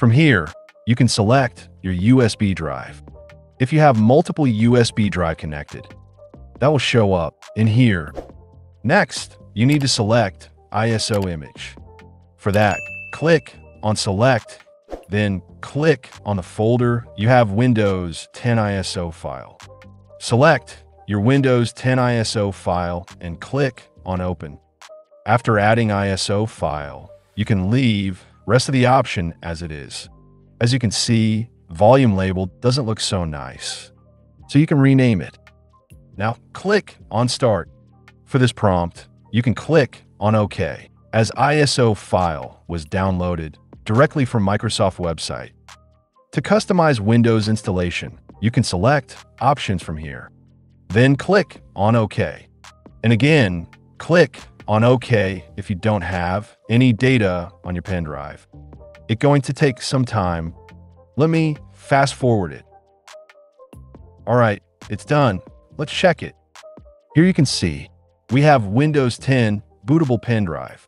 From here, you can select your USB drive. If you have multiple USB drive connected, that will show up in here. Next, you need to select ISO image. For that, click on Select, then click on the folder you have Windows 10 ISO file. Select your Windows 10 ISO file and click on Open. After adding ISO file, you can leave rest of the option as it is. As you can see, volume label doesn't look so nice, so you can rename it. Now click on Start. For this prompt, you can click on OK, as ISO file was downloaded directly from Microsoft website. To customize Windows installation, you can select options from here, then click on OK. And again, click on OK if you don't have any data on your pen drive. It's going to take some time. Let me fast forward it. All right, it's done. Let's check it. Here you can see we have Windows 10 bootable pen drive.